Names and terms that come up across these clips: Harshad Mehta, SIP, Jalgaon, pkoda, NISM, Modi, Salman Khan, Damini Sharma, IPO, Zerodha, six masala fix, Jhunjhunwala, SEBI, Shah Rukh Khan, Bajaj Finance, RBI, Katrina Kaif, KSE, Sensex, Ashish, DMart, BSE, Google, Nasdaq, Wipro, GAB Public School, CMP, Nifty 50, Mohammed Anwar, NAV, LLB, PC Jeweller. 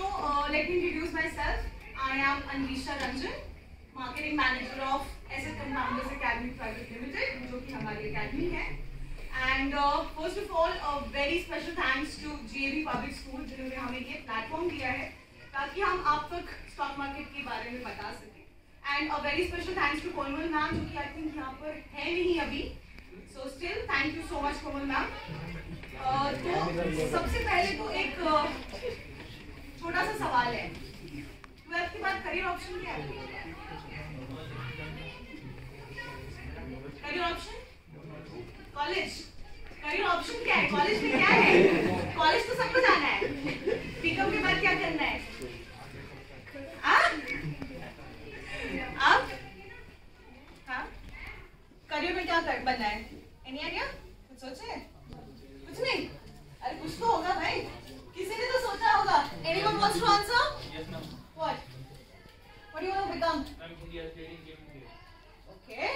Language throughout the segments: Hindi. Let me introduce myself. I am Anjisha Ranjan, Marketing Manager of Asset Compounders Academy Private Limited, जो कि हमारी academy है. And first of all, a very special thanks to GAB Public School जिन्होंने हमें ये platform दिया है ताकि हम आप तक stock market के बारे में बता सकें. And a very special thanks to Komal ma'am जो कि I think यहाँ पर है नहीं अभी. So still, thank you so much Komal ma'am. तो सबसे पहले तो एक छोटा सा सवाल है. 12th के बाद करियर ऑप्शन क्या है? Career option college. Career option क्या है? कॉलेज में क्या है? कॉलेज तो सबको जाना है. बीकॉम के बाद क्या करना है? आप हाँ करियर में क्या बनना है? Any idea? कुछ सोचे? कुछ नहीं? अरे कुछ तो होगा भाई. किसी ने तो सोचा होगा. Anyone wants to answer? Yes, ma'am. What do you want to become? I'm India's leading game player. Okay.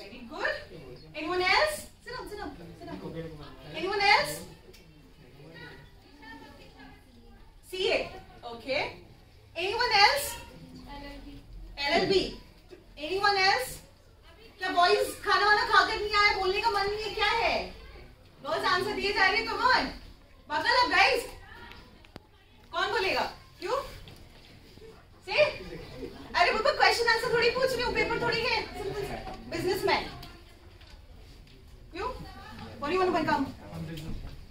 Very good. Anyone else? Sit up, sit up, sit up. Anyone else? CA. Okay. Anyone else? LLB. LLB. Anyone else? क्या boys खाना वाना खाकर नहीं आए? बोलने का मन नहीं है क्या है? Boys answer दिए जा रहे हैं. Come on. Buckle up, guys. कौन बोलेगा? क्यों? से? अरे बाबा क्वेश्चन आंसर थोड़ी पूछ रही हूँ. पेपर थोड़ी है. बिजनेसमैन. क्यों? What do you want to become?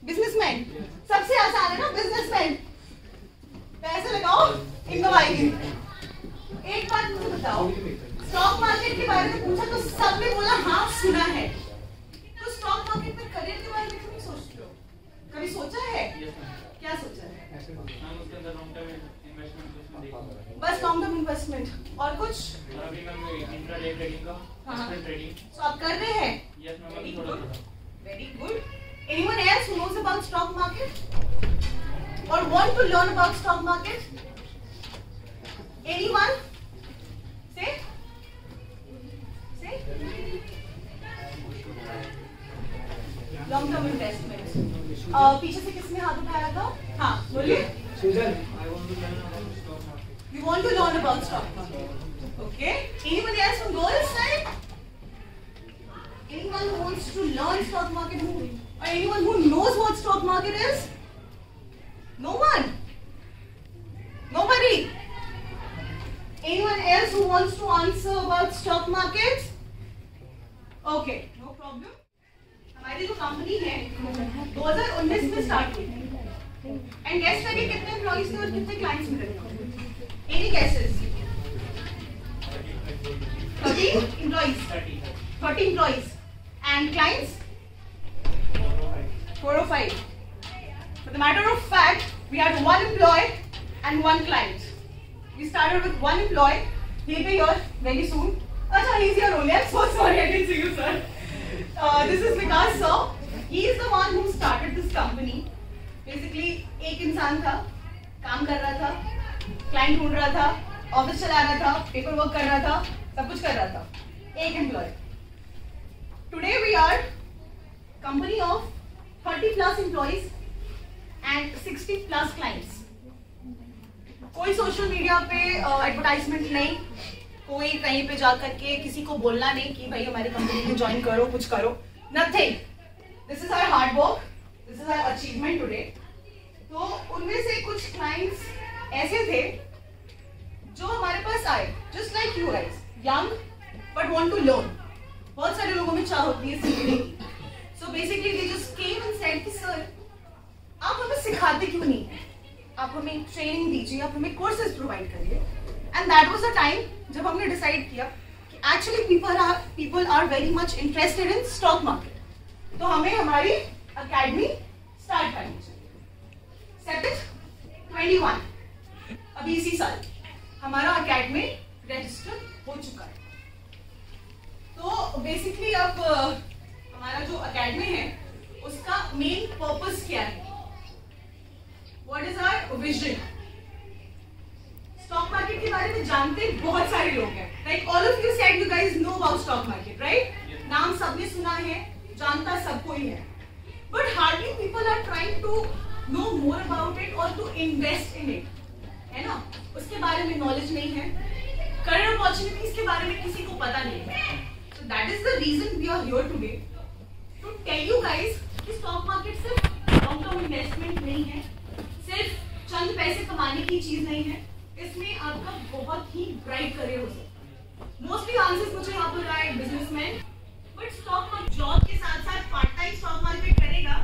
Businessman. सबसे आसान है ना बिजनेसमैन. पैसे लगाओ इनकम आएगी. एक बात मुझे बताओ. स्टॉक मार्केट के बारे में पूछा तो सबने बोला हाँ सुना है. तो स्टॉक मार्केट में करियर के बारे में क्यों नहीं सोचते हो? कभी सोचा है? क्या सोचा है? बस लॉन्ग टर्म इन्वेस्टमेंट और कुछ. अभी मैम इंट्राडे ट्रेडिंग का. हाँ ट्रेडिंग. तो आप कर रहे हैं? Yes ma'am. Very good, very good. Anyone else who knows about stock market और want to learn about stock market? Anyone? से लॉन्ग टर्म इन्वेस्टमेंट. पीछे से किसने हाथ उठाया था? हाँ बोलिए. सुजन. You want to learn about stock market? Okay. Anyone else from girls side? Anyone who wants to learn stock market? Who? Or anyone who knows what stock market is? No one. Nobody. Anyone else who wants to answer about stock market? Okay. No problem. हमारी जो कंपनी है 2019 में स्टार्ट हुई एंड गेस करिए कितने एम्प्लॉइज थे और कितने क्लाइंट्स मिले थे? Any guesses? 30 employees. 30 employees and clients 4 or 5. For the matter of fact, we had one employee and one client. We started with one employee. He'll be here very soon. अच्छा, he's here only. I'm so sorry, I didn't see you, sir. This is Vikas sir. He is the one who started this company. Basically, एक इंसान था, काम कर रहा था, क्लाइंट ढूंढ रहा था, ऑफिस चला रहा था, पेपर वर्क कर रहा था, सब कुछ कर रहा था. एक employee. Today we are company of 30+ employees and 60+ clients. कोई सोशल मीडिया पे एडवर्टाइजमेंट नहीं. कोई कहीं पे जा करके किसी को बोलना नहीं कि भाई हमारी कंपनी में ज्वाइन करो, कुछ करो. Nothing. This is our hard work. This is our achievement today. तो उनमें से कुछ क्लाइंट्स ऐसे थे जो हमारे पास आए just like you guys, young but want to learn. बहुत सारे लोगों में चाह होती है सीखने की. So basically they just came and said कि सर आप हमें सिखाते क्यों नहीं, आप हमें ट्रेनिंग दीजिए, आप हमें कोर्सेज प्रोवाइड करिए. And that was the time जब हमने डिसाइड किया कि actually people are very much interested in stock market. तो हमें हमारी एकेडमी स्टार्ट करनी चाहिए. 7/21 अभी इसी साल हमारा एकेडमी रजिस्टर हो चुका है. तो बेसिकली अब हमारा जो एकेडमी है उसका मेन पर्पस क्या है? What is our vision? Stock market के बारे में जानते बहुत सारे लोग हैं. Like all of you said you guys know about stock market, right? नाम सबने सुना है, जानता सब कोई है. But hardly people are trying to know more about it or to invest in it, है ना? उसके बारे में knowledge नहीं है, career opportunities के बारे में किसी को पता नहीं है. So that is the reason we are here today to tell you guys कि stock market सिर्फ long term investment नहीं है, सिर्फ चंद पैसे कमाने की चीज नहीं है. इसमें आपका बहुत ही bright career हो सकता है. मोस्टली आंसर्स मुझे यहाँ पर आए businessman, but stock market job के साथ साथ पार्ट टाइम स्टॉक मार्केट करेगा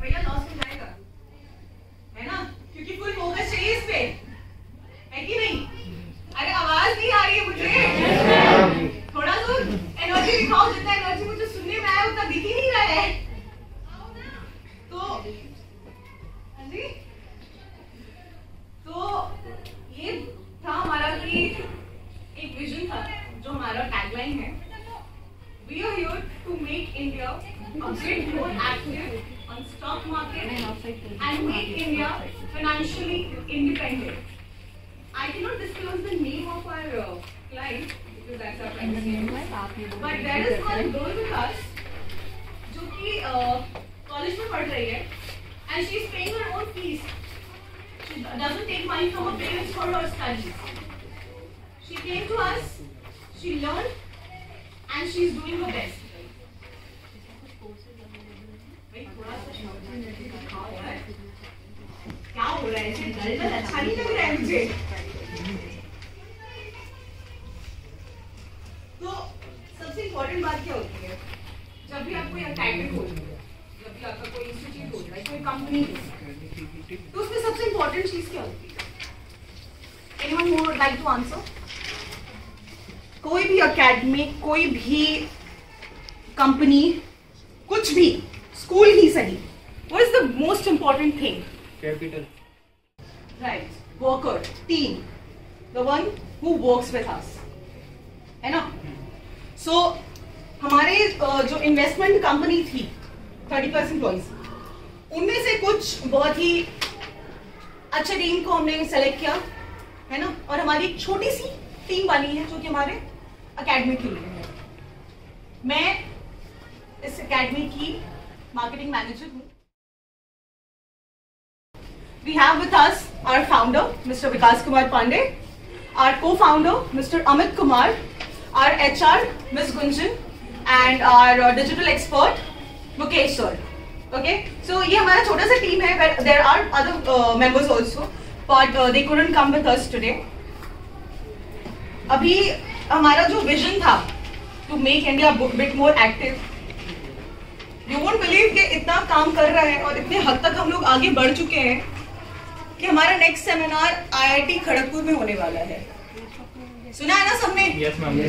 भैया लॉस में जाएगा, है ना? क्योंकि फुल फोकस चाहिए इस पे, है कि नहीं? अरे आवाज नहीं आ रही है मुझे, थोड़ा सा एनर्जी दिखाओ. जितना एनर्जी मुझे सुनने में आया उतना दिख ही नहीं रहा है. तो ये था हमारा एक विजन था जो हमारा टैगलाइन है. We are here to make India a bit more active on stock market and make India financially independent. I cannot disclose the name of our client because that's our private name. But there is one girl with us जो कि college में पढ़ रही है and she is paying her own fees. She doesn't take money from her parents for her studies. She came to us, she learned, and she is doing her best. भाई थोड़ा सा शांति नहीं दिखाओ यार. क्या हो रहा है इसे? दर्द अच्छा नहीं लग रहा है मुझे. तो सबसे इम्पोर्टेंट बात क्या होती है? जब भी आप कोई टाइटल खोल रहे हो, जब भी आपका कोई इंस्टीट्यूट खोल रहा है, कोई कंपनी, तो उसमें सबसे इम्पोर्टेंट चीज क्या होती है? Anyone who would like to answer? कोई भी अकेडमी, कोई भी कंपनी, कुछ भी, स्कूल ही सही, what is the most important thing? Capital. Right. Worker, team, the one who works with us, है ना? सो हमारे जो इन्वेस्टमेंट कंपनी थी 30% एम्प्लॉइज, उनमें से कुछ बहुत ही अच्छे टीम को हमने सेलेक्ट किया, है ना? और हमारी एक छोटी सी टीम बनी है जो कि हमारे अकेडमी के लिए है. मैं इस अकेडमी की मार्केटिंग मैनेजर हूँ. We have with us our founder mister Vikas Kumar Pandey, our को founder mister Amit Kumar, our HR miss Gunjan and our digital expert Mukesh sir. Okay, so ये हमारा छोटा सा टीम है. There are other members also but they couldn't come with us today. अभी हमारा जो विजन था to make India bit more active, you won't believe कि इतना काम कर रहा है और इतने हद तक हम लोग आगे बढ़ चुके हैं कि हमारा नेक्स्ट सेमिनार IIT खड़गपुर में होने वाला है. सुना है ना सबने? Yes ma'am.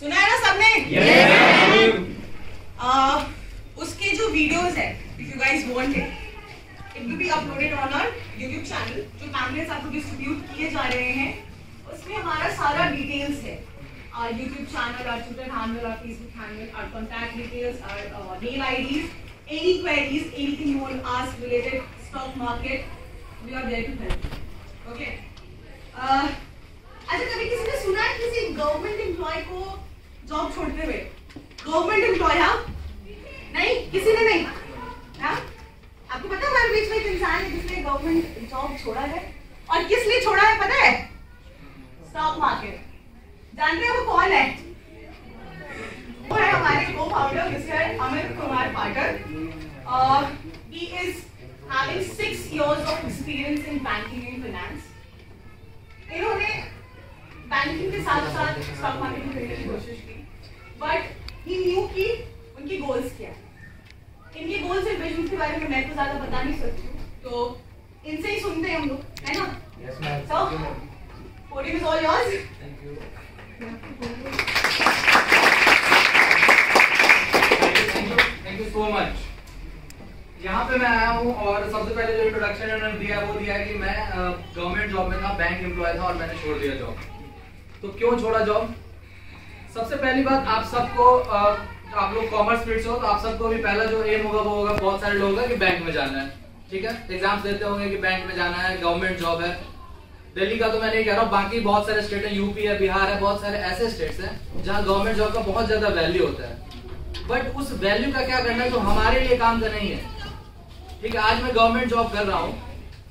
सुना है ना सबने? Yes ma'am. उसके जो वीडियोस है, if you guys want it, it will be uploaded on our YouTube channel. जो पैम्पलेट्स आपको डिस्ट्रीब्यूट किए जा रहे हैं उसमें हमारा सारा डिटेल्स है. Our YouTube channel, our Twitter handle, our Facebook handle, our contact details, our mail IDs, any queries, anything you want ask related stock market, we are there to help. Okay. अच्छा, कभी किसी ने सुना है किसी गवर्नमेंट एम्प्लॉय को जॉब छोड़ते हुए? गवर्नमेंट एम्प्लॉय, हां? नहीं, किसी ने नहीं. हां, आपको पता है हमारे बीच में एक इंसान है जिसने गवर्नमेंट जॉब छोड़ा है. और किस लिए छोड़ा है पता है? Stock market. जान रहे हो वो कौन है? वो है हमारे को founder mister Amit Kumar Pathak. He is having 6 years of experience in banking and finance. इन्होंने बैंकिंग के साथ साथ स्टॉक मार्केट करने की कोशिश की, बट ही न्यू की उनकी गोल्स क्या है. इनके गोल्स और विजन के बारे में मैं तो ज्यादा बता नहीं सकती हूँ, तो इनसे ही सुनते हैं हम लोग, है ना? Yes ma'am. So podium is all yours. Thank you. Thank you so much. यहाँ पे मैं आया हूँ और सबसे पहले जो इंट्रोडक्शन उन्होंने दिया वो दिया कि मैं गवर्नमेंट जॉब में था, बैंक एम्प्लॉय था और मैंने छोड़ दिया जॉब. तो क्यों छोड़ा जॉब? सबसे पहली बात, आप सबको, आप लोग कॉमर्स फील्ड से हो, तो आप सबको भी पहला जो एम होगा वो होगा, बहुत सारे लोग कि बैंक में जाना है, ठीक है? एग्जाम्स देते होंगे कि बैंक में जाना है, गवर्नमेंट जॉब है. दिल्ली का तो मैं नहीं कह रहा हूँ, बाकी बहुत सारे स्टेट हैं, यूपी है, बिहार है, बहुत सारे ऐसे स्टेट्स हैं जहाँ गवर्नमेंट जॉब का बहुत ज्यादा वैल्यू होता है. बट उस वैल्यू का क्या करना है जो हमारे लिए काम का नहीं है? ठीक है, आज मैं गवर्नमेंट जॉब कर रहा हूँ,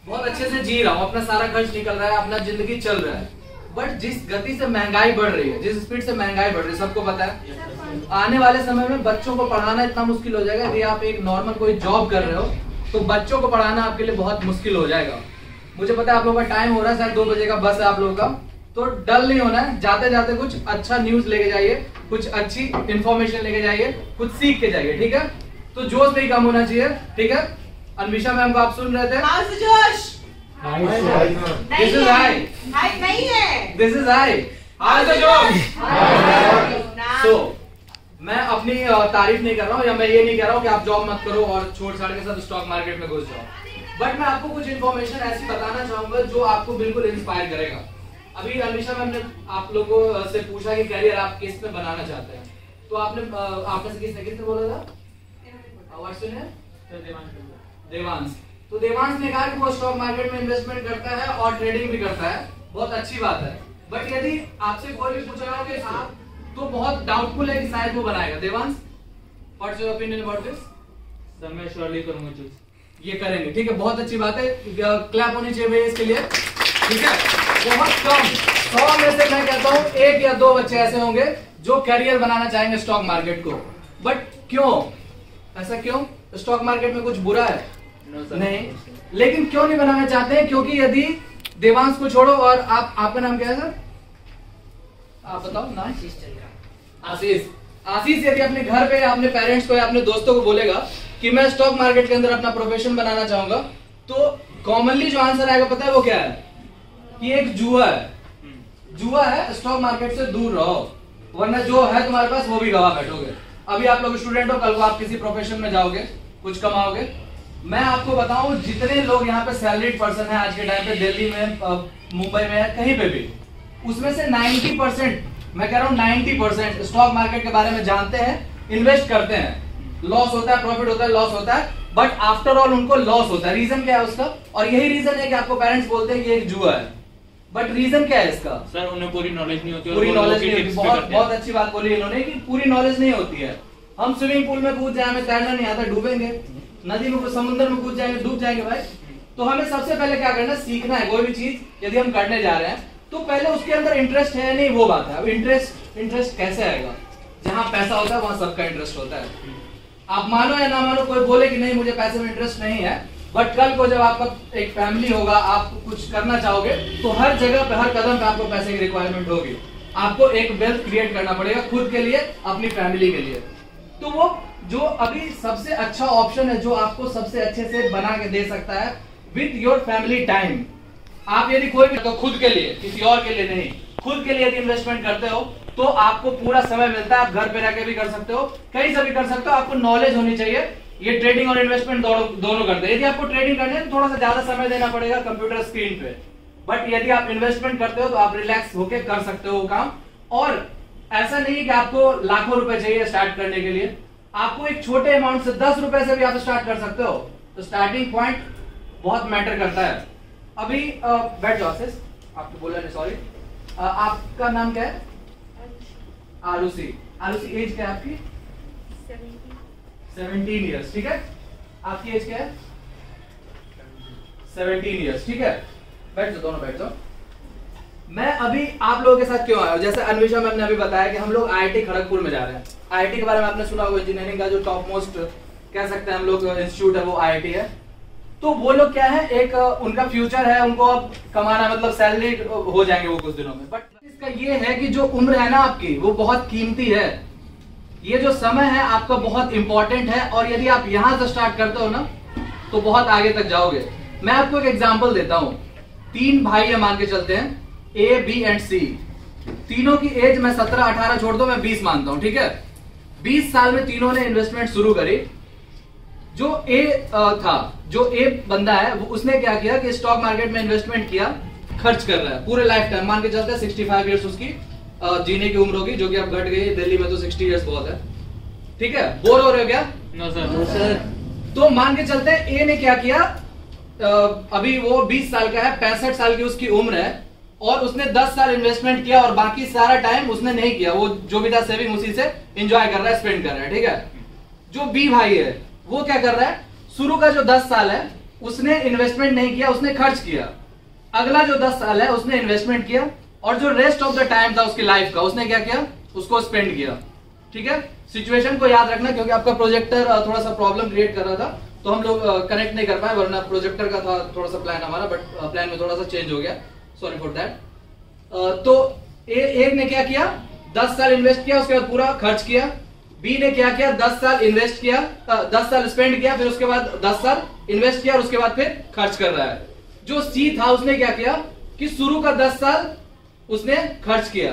बहुत अच्छे से जी रहा हूँ, अपना सारा खर्च निकल रहा है, अपना जिंदगी चल रहा है, बट जिस गति से महंगाई बढ़ रही है, जिस स्पीड से महंगाई बढ़ रही है, सबको पता है, आने वाले समय में बच्चों को पढ़ाना इतना मुश्किल हो जाएगा। यदि आप एक नॉर्मल कोई जॉब कर रहे हो तो बच्चों को पढ़ाना आपके लिए बहुत मुश्किल हो जाएगा। मुझे पता है आप लोगों का टाइम हो रहा है, शायद 2 बजे का बस है आप लोगों का, तो डल नहीं होना है, जाते जाते कुछ अच्छा न्यूज लेके जाइए, कुछ अच्छी इन्फॉर्मेशन लेके जाइए, कुछ सीख के जाइए, ठीक है। तो जोश नहीं कम होना चाहिए, ठीक है। अनमिशा मैम को आप सुन रहे थे, मैं अपनी तारीफ नहीं कर रहा हूँ या मैं ये नहीं कह रहा हूँ कि आप जॉब मत करो और छोड़ छाड़ के साथ स्टॉक मार्केट में घुस जाओ, बट मैं आपको कुछ इन्फॉर्मेशन ऐसी बताना चाहूंगा जो आपको बिल्कुल इंस्पायर करेगा। अभी अनिशा मैम ने आप लोगों से पूछा कि करियर आप किस में बनाना चाहते हैं, तो आपने से किसने बोला था, और सुने देवांश, तो देवांश ने कहा कि वो स्टॉक मार्केट में इन्वेस्टमेंट करता है और ट्रेडिंग भी करता है, बहुत अच्छी बात है, बट यदि आपसे कोई भी पूछा कि आप, तो बहुत डाउटफुल है कि शायद वो बनाएगा। Devansh, what's your opinion about this? Sir मैं श्योरली करूंगा, चूज ये करेंगे, ठीक है, बहुत अच्छी बात है, क्लैप होनी चाहिए भैया इसके लिए, ठीक है। बहुत कम 100 में से मैं कहता हूँ 1 या 2 बच्चे ऐसे होंगे जो करियर बनाना चाहेंगे स्टॉक मार्केट को, बट क्यों, ऐसा क्यों, स्टॉक मार्केट में कुछ बुरा है? नहीं, लेकिन क्यों नहीं बनाना चाहते हैं? क्योंकि यदि देवांश को छोड़ो और आपका नाम क्या है सर, आप बताओ ना, आशीष, आशीष यदि अपने घर पे अपने पेरेंट्स को या अपने दोस्तों को बोलेगा कि मैं स्टॉक मार्केट के अंदर अपना प्रोफेशन बनाना चाहूंगा, तो कॉमनली जो आंसर आएगा पता है वो क्या है, कि एक जुआ है, जुआ है, स्टॉक मार्केट से दूर रहो, वरना जो है तुम्हारे पास वो भी गवा बैठोगे। अभी आप लोग स्टूडेंट हो, कल को आप किसी प्रोफेशन में जाओगे, कुछ कमाओगे। मैं आपको बताऊं, जितने लोग यहाँ पे सैलरीड पर्सन है आज के टाइम पे, दिल्ली में, मुंबई में, कहीं पे भी, उसमें से 90%, मैं कह रहा हूँ 90% स्टॉक मार्केट के बारे में जानते हैं, इन्वेस्ट करते हैं, लॉस होता है, प्रॉफिट होता है, लॉस होता है, बट आफ्टर ऑल उनको लॉस होता है। रीजन क्या है उसका? और यही रीजन है कि आपको पेरेंट्स बोलते हैं कि एक जुआ है, बट रीजन क्या है इसका? सर उन्हें पूरी नॉलेज नहीं होती, पूरी नॉलेज नहीं होती। बहुत अच्छी बात बोली इन्होंने कि पूरी नॉलेज नहीं होती है। हम स्विमिंग पूल में कूद जाए, हमें तैरना नहीं आता, डूबेंगे, नदी में, समुद्र में कूद जाएंगे, डूब जाएंगे भाई। तो हमें सबसे पहले क्या करना है, सीखना है। कोई भी चीज यदि हम करने जा रहे हैं तो पहले उसके अंदर इंटरेस्ट है नहीं, वो बात है। अब इंटरेस्ट कैसे आएगा? जहाँ पैसा होता है वहां सबका इंटरेस्ट होता है। आप मानो या ना मानो, कोई बोले कि नहीं मुझे पैसे में इंटरेस्ट नहीं है, बट कल को जब आपका एक फैमिली होगा, आप कुछ करना चाहोगे, तो हर जगह पे, हर कदम पे आपको पैसे की रिक्वायरमेंट होगी। आपको एक वेल्थ क्रिएट करना पड़ेगा खुद के लिए, अपनी फैमिली के लिए। तो वो जो अभी सबसे अच्छा ऑप्शन है, जो आपको सबसे अच्छे से बना के दे सकता है, विथ योर फैमिली टाइम। आप यदि कोई भी, तो खुद के लिए, किसी और के लिए नहीं, खुद के लिए यदि इन्वेस्टमेंट करते हो तो आपको पूरा समय मिलता है। आप घर पे रहकर भी कर सकते हो, कहीं से भी कर सकते हो, आपको नॉलेज होनी चाहिए। ये ट्रेडिंग और इन्वेस्टमेंट दोनों करते हैं। यदि आपको ट्रेडिंग करनी है तो थोड़ा सा ज्यादा समय देना पड़ेगा कंप्यूटर स्क्रीन पे, बट यदि आप इन्वेस्टमेंट करते हो तो आप रिलैक्स होकर कर सकते हो काम। और ऐसा नहीं है कि आपको लाखों रुपए चाहिए स्टार्ट करने के लिए, आपको एक छोटे अमाउंट से 10 रुपए से भी आप स्टार्ट कर सकते हो। तो स्टार्टिंग पॉइंट बहुत मैटर करता है। अभी बैठ जाओ आशीष, आपको बोला नहीं, सॉरी। आपका नाम क्या है? आरुषि। आरुषि, एज क्या है आपकी? 17 इयर्स, ठीक है। आपकी एज क्या है? 17 इयर्स, ठीक है। बैठ जाओ, दोनों बैठ जाओ। मैं अभी आप लोगों के साथ क्यों आया हूं, जैसे अन्विशा मैम ने अभी बताया कि हम लोग आईआईटी खड़गपुर में जा रहे हैं। आईआईटी के बारे में आपने सुना होगा, इंजीनियरिंग का जो टॉप मोस्ट कह सकते हैं हम लोग इंस्टीट्यूट है, वो आईआईटी है। तो वो लोग क्या है, एक उनका फ्यूचर है, उनको अब कमाना, मतलब सैलरी हो जाएंगे वो कुछ दिनों में। बट इसका ये है कि जो उम्र है ना आपकी, वो बहुत कीमती है। ये जो समय है आपका बहुत इंपॉर्टेंट है, और यदि आप यहाँ से स्टार्ट करते हो ना तो बहुत आगे तक जाओगे। मैं आपको एक एग्जाम्पल देता हूँ। 3 भाई मान के चलते हैं, A, B एंड C। तीनों की एज मैं 17, 18 छोड़ दो, मैं 20 मानता हूँ, ठीक है। 20 साल में तीनों ने इन्वेस्टमेंट शुरू करी। जो ए था, जो ए बंदा है, उसने क्या किया कि स्टॉक मार्केट में इन्वेस्टमेंट किया, खर्च कर रहा है पूरे लाइफ टाइम। मान के चलते हैं 65 इयर्स उसकी जीने की उम्र होगी, जो कि अब घट गई है, दिल्ली में तो 60 इयर्स बहुत है, ठीक है। बोर हो रहे हो क्या? No sir. तो मान के चलते हैं ए ने क्या किया, अभी वो 20 साल का है, 65 साल की उसकी उम्र है, और उसने 10 साल इन्वेस्टमेंट किया और बाकी सारा टाइम उसने नहीं किया। वो जो भी था सेविंग उसी से एंजॉय कर रहा है, स्पेंड कर रहा है, ठीक है। जो बी भाई है वो क्या कर रहा है, शुरू का जो 10 साल है उसने इन्वेस्टमेंट नहीं किया, उसने खर्च किया। अगला जो 10 साल है उसने इन्वेस्टमेंट किया और जो रेस्ट ऑफ द टाइम था उसकी लाइफ का उसने क्या किया, उसको स्पेंड किया। ठीक है, सिचुएशन को याद रखना क्योंकि आपका प्रोजेक्टर थोड़ा सा प्रॉब्लम क्रिएट कर रहा था तो हम लोग कनेक्ट नहीं कर पाए, वरना प्रोजेक्टर का था थोड़ा सा प्लान हमारा, बट प्लान में थोड़ा सा चेंज हो गया, सॉरी फॉर दैट। तो ए ने क्या किया, 10 साल इन्वेस्ट किया, उसके बाद पूरा खर्च किया। बी ने क्या किया, 10 साल इन्वेस्ट किया, 10 साल स्पेंड किया, फिर उसके बाद 10 साल इन्वेस्ट किया और उसके बाद फिर खर्च कर रहा है। जो सी था उसने क्या किया कि शुरू का 10 साल उसने खर्च किया,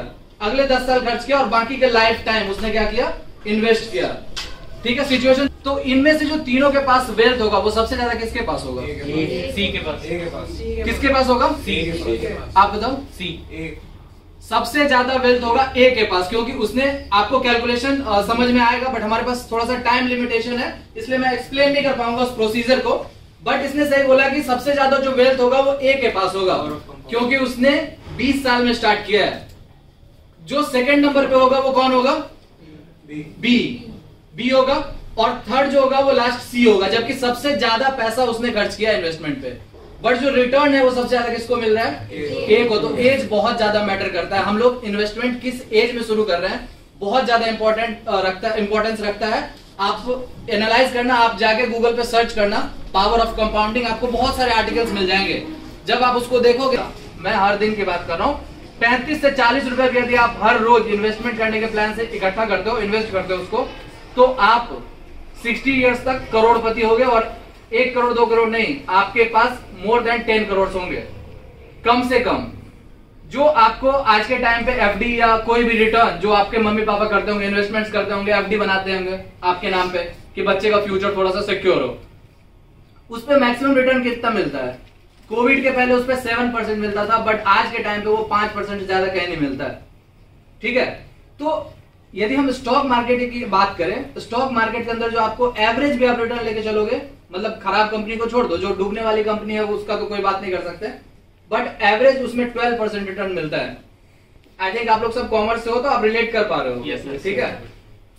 अगले 10 साल खर्च किया और बाकी का लाइफ टाइम उसने क्या किया, इन्वेस्ट किया। ठीक है सिचुएशन, तो इनमें से जो तीनों के पास वेल्थ होगा वो सबसे ज्यादा किसके पास होगा, सी के पास। किसके पास होगा, सी के पास। आप बताओ, सी सबसे ज्यादा वेल्थ होगा ए के पास, क्योंकि उसने आपको कैलकुलेशन समझ में आएगा, बट हमारे पास थोड़ा सा टाइम लिमिटेशन है इसलिए मैं एक्सप्लेन नहीं कर पाऊंगा उस प्रोसीजर को। बट इसने सही बोला कि सबसे ज्यादा जो वेल्थ होगा वो ए के पास होगा क्योंकि उसने 20 साल में स्टार्ट किया है। जो सेकेंड नंबर पे होगा वो कौन होगा, बी होगा, और थर्ड जो होगा वो लास्ट सी होगा, जबकि सबसे ज्यादा पैसा उसने खर्च किया इन्वेस्टमेंट पे, बट जो रिटर्न है वो सबसे ज्यादा किसको मिल रहा है, ए को। तो एज बहुत ज्यादा मैटर करता है, हम लोग इन्वेस्टमेंट किस एज में शुरू कर रहे हैं बहुत ज्यादा इंपॉर्टेंस रखता है। आप एनालाइज करना, आप जाके गूगल पे सर्च करना पावर ऑफ कंपाउंडिंग, आपको बहुत सारे आर्टिकल्स मिल जाएंगे। जब आप उसको देखोगे, मैं हर दिन की बात कर रहा हूँ, 35 से 40 रुपए भी यदि आप हर रोज इन्वेस्टमेंट करने के प्लान से इकट्ठा करते हो, इन्वेस्ट करते हो उसको, तो आप 60 इयर्स तक करोड़पति होंगे। और 1 करोड़ 2 करोड़ नहीं, आपके पास मोर देन 10 करोड़ होंगे कम से कम। जो आपको आज के टाइम पे एफडी या कोई भी रिटर्न जो आपके मम्मी पापा करते होंगे, इन्वेस्टमेंट्स करते होंगे, एफडी बनाते होंगे आपके नाम पे कि बच्चे का फ्यूचर थोड़ा सा सिक्योर हो, उस पे मैक्सिमम रिटर्न कितना मिलता है? कोविड के पहले उस पे 7% मिलता था, बट आज के टाइम पे वो 5% से ज्यादा कहीं नहीं मिलता है। ठीक है, तो यदि हम स्टॉक मार्केट की बात करें, स्टॉक मार्केट के अंदर जो आपको एवरेज भी आप रिटर्न लेके चलोगे, मतलब खराब कंपनी को छोड़ दो, जो डूबने वाली कंपनी है उसका तो कोई बात नहीं कर सकते, बट एवरेज उसमें 12% रिटर्न मिलता है। आई थिंक आप लोग सब कॉमर्स से हो तो आप रिलेट कर पा रहे हो। ठीक है,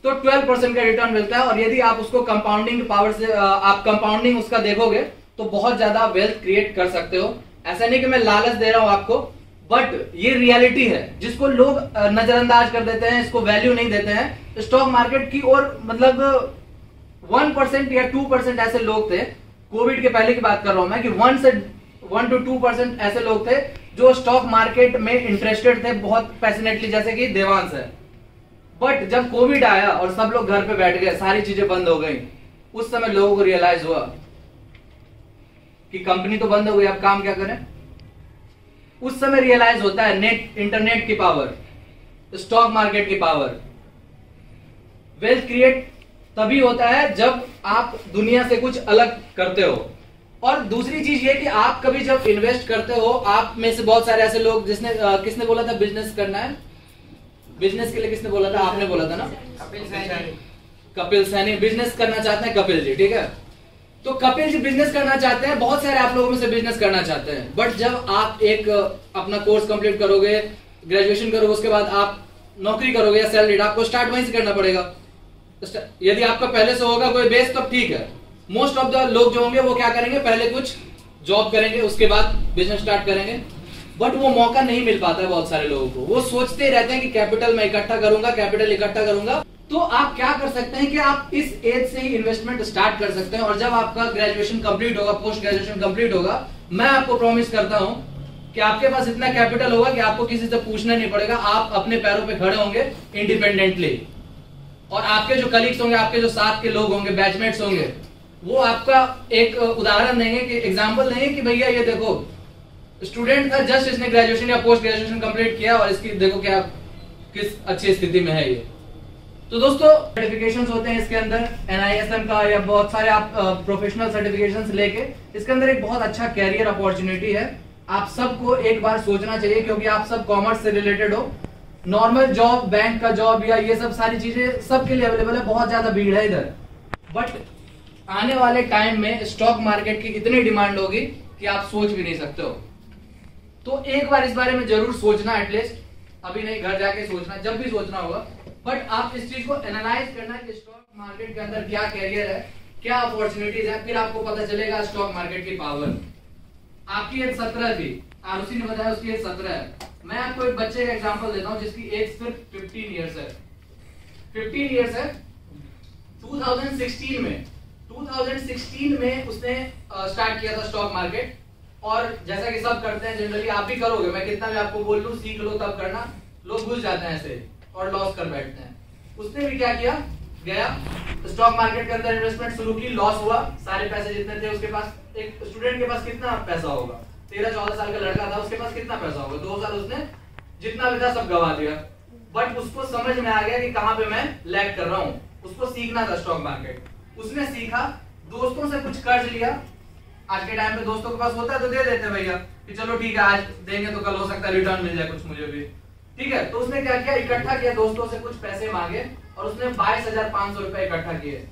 तो 12% का रिटर्न मिलता है, और यदि आप उसको कंपाउंडिंग पावर से आप कंपाउंडिंग उसका देखोगे तो बहुत ज्यादा वेल्थ क्रिएट कर सकते हो। ऐसा नहीं कि मैं लालच दे रहा हूं आपको, बट ये रियलिटी है जिसको लोग नजरअंदाज कर देते हैं, इसको वैल्यू नहीं देते हैं। स्टॉक मार्केट की और मतलब 1% या 2% ऐसे लोग थे, कोविड के पहले की बात कर रहा हूं मैं, कि 1 से 1 to 2% ऐसे लोग थे जो स्टॉक मार्केट में इंटरेस्टेड थे बहुत पैशनेटली, जैसे कि देवांश है। बट जब कोविड आया और सब लोग घर पे बैठ गए, सारी चीजें बंद हो गई, उस समय लोगों को रियलाइज हुआ कि कंपनी तो बंद हो गई, अब काम क्या करें। उस समय रियलाइज होता है इंटरनेट की पावर, स्टॉक मार्केट की पावर। वेल्थ क्रिएट तभी होता है जब आप दुनिया से कुछ अलग करते हो। और दूसरी चीज ये कि आप कभी जब इन्वेस्ट करते हो, आप में से बहुत सारे ऐसे लोग किसने बोला था बिजनेस करना है, बिजनेस के लिए किसने बोला था, आपने बोला था ना, कपिल सैनी बिजनेस करना चाहते हैं, कपिल जी। ठीक है, तो कपिल जी बिजनेस करना चाहते हैं, बहुत सारे आप लोगों में से बिजनेस करना चाहते हैं, बट जब आप एक अपना कोर्स कंप्लीट करोगे, ग्रेजुएशन करोगे, उसके बाद आप नौकरी करोगे या सैलरीड, आपको स्टार्ट वहीं से करना पड़ेगा। यदि आपका पहले से होगा कोई बेस तब ठीक है, मोस्ट ऑफ द लोग जो होंगे वो क्या करेंगे, पहले कुछ जॉब करेंगे उसके बाद बिजनेस स्टार्ट करेंगे, बट वो मौका नहीं मिल पाता है बहुत सारे लोगों को। वो सोचते रहते हैं कि कैपिटल मैं इकट्ठा करूंगा, कैपिटल इकट्ठा करूंगा। तो आप क्या कर सकते हैं कि आप इस एज से ही इन्वेस्टमेंट स्टार्ट कर सकते हैं, और जब आपका ग्रेजुएशन कंप्लीट होगा, पोस्ट ग्रेजुएशन कंप्लीट होगा, मैं आपको प्रॉमिस करता हूं कि आपके पास इतना कैपिटल होगा कि आपको किसी से पूछना नहीं पड़ेगा, आप अपने पैरों पे खड़े होंगे इंडिपेंडेंटली। और आपके जो कलीग्स होंगे, आपके जो साथ के लोग होंगे, बैचमेट्स होंगे, वो आपका एक उदाहरण देंगे, कि एग्जाम्पल देंगे कि भैया ये देखो स्टूडेंट था, जस्ट इसने ग्रेजुएशन या पोस्ट ग्रेजुएशन कंप्लीट किया और इसकी देखो क्या किस अच्छी स्थिति में है ये। तो दोस्तों सर्टिफिकेशंस होते हैं इसके अंदर, NISM का या बहुत सारे आप प्रोफेशनल सर्टिफिकेशंस लेके इसके अंदर एक बहुत अच्छा कैरियर अपॉर्चुनिटी है। आप सबको एक बार सोचना चाहिए क्योंकि आप सब कॉमर्स से रिलेटेड हो। नॉर्मल जॉब, बैंक का जॉब या ये सब सारी चीजें सबके लिए अवेलेबल है, बहुत ज्यादा भीड़ है इधर, बट आने वाले टाइम में स्टॉक मार्केट की इतनी डिमांड होगी कि आप सोच भी नहीं सकते हो। तो एक बार इस बारे में जरूर सोचना, एटलीस्ट अभी नहीं, घर जाके सोचना, जब भी सोचना होगा, बट आप इस चीज को एनालाइज करना कि स्टॉक मार्केट के अंदर क्या कैरियर है, क्या अपॉर्चुनिटीज है, फिर आपको पता चलेगा स्टॉक मार्केट की पावर। आपकी एज 17 थी, आरुषि ने बताया उसकी एज 17 है। मैं आपको एक बच्चे का एग्जांपल देता हूं जिसकी एज सिर्फ 15 इयर्स है। 15 इयर्स है। 2016 में उसने स्टार्ट किया था स्टॉक मार्केट। और जैसा कि सब करते हैं जनरली, आप भी करोगे, मैं कितना भी आपको बोल लूं सीख लो तब करना, लोग घुस जाते हैं ऐसे और लॉस कर बैठते हैं। उसने भी क्या किया, गया स्टॉक मार्केट के अंदर इन्वेस्टमेंट शुरू की, लॉस हुआ, सारे पैसे जितने थे उसके पास, एक स्टूडेंट के पास कितना पैसा होगा, 13-14 साल का लड़का था, उसके पास कितना पैसा होगा, 2 साल उसने जितना भी था सब गवा दिया। बट उसको समझ में आ गया कि कहाँ पे मैं लैग कर रहा हूँ, उसको सीखना था स्टॉक मार्केट। उसने सीखा, दोस्तों से कुछ कर्ज लिया। आज के टाइम पे दोस्तों के पास होता है तो दे देते हैं भैया कि चलो ठीक है आज देंगे तो कल हो सकता है रिटर्न मिल जाए कुछ मुझे भी, ठीक है। तो उसने क्या किया, इकट्ठा किया, दोस्तों से कुछ पैसे मांगे और उसने 22,500 रुपए इकट्ठा किए।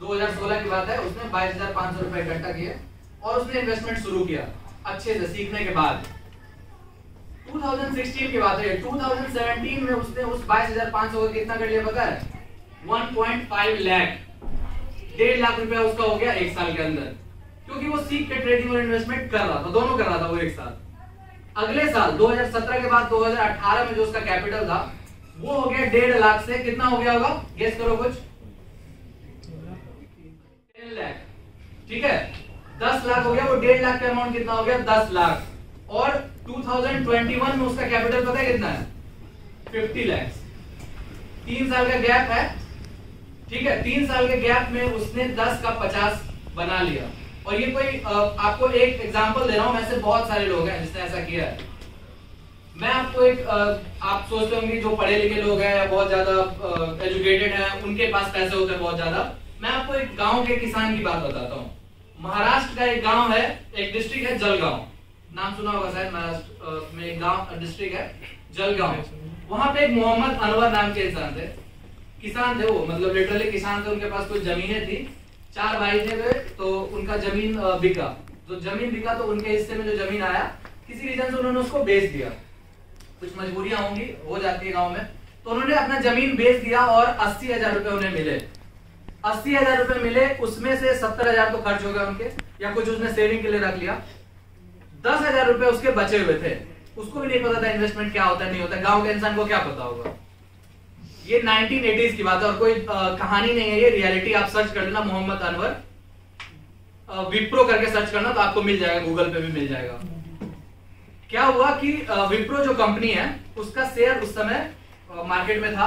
2016 की बात है, उसने 22,500 रुपए इकट्ठा किए और उसने इन्वेस्टमेंट शुरू किया अच्छे से सीखने के बाद। 2016 की बात है, 2017 में उसने उस 22,500 का कितना कर लिया पता है, 1.5 लाख, 1.5 लाख रुपया उसका हो गया एक साल के अंदर, क्योंकि वो सीख के ट्रेडिंग और इन्वेस्टमेंट कर रहा था, दोनों कर रहा था वो एक साथ। अगले साल 2017 के बाद 2018 में जो उसका कैपिटल था वो हो गया 1.5 लाख से कितना हो गया होगा, गेस करो कुछ, 10 लाख, ठीक है। 10 लाख हो गया, वो 1.5 लाख का अमाउंट कितना हो गया, 10 लाख। और 2021 में उसका कैपिटल पता है कितना है, 50 लाख। 3 साल का गैप है, ठीक है। 3 साल के गैप में उसने 10 का 50 बना लिया। और ये कोई आपको एक एग्जांपल दे रहा हूं, वैसे बहुत सारे लोग हैं जिसने ऐसा किया है। मैं आपको एक आप सोचते होंगे जो पढ़े लिखे लोग हैं या बहुत ज्यादा एजुकेटेड हैं उनके पास पैसे होते हैं बहुत ज्यादा। मैं आपको एक गांव के किसान की बात बताता हूं। महाराष्ट्र का एक गांव है, एक डिस्ट्रिक्ट है जलगांव, नाम सुना होगा शायद, महाराष्ट्र में एक गाँव डिस्ट्रिक्ट है जलगांव। वहां पे एक मोहम्मद अनवर नाम के इंसान थे, किसान थे वो, मतलब लिटरली किसान थे। उनके पास कुछ जमीनें थी, 4 भाई थे तो उनका जमीन बिका, तो जमीन बिका तो उनके हिस्से में जो जमीन आया किसी रीजन से उन्होंने उसको बेच दिया, कुछ मजबूरियां होंगी हो जाती है गांव में, तो उन्होंने अपना जमीन बेच दिया और 80,000 रुपए उन्हें मिले। 80,000 रुपए मिले, उसमें से 70,000 तो खर्च हो गए उनके, या कुछ उसने सेविंग के लिए रख लिया, 10,000 रुपए उसके बचे हुए थे। उसको भी नहीं पता था इन्वेस्टमेंट क्या होता है नहीं होता, गाँव के इंसान को क्या पता होगा। ये 1980s की बात है और कोई कहानी नहीं है, ये रियलिटी। आप सर्च कर लेना मोहम्मद अनवर, विप्रो करके सर्च करना तो आपको मिल जाएगा, गूगल पे भी मिल जाएगा। क्या हुआ कि विप्रो जो कंपनी है उसका शेयर उस समय मार्केट में था,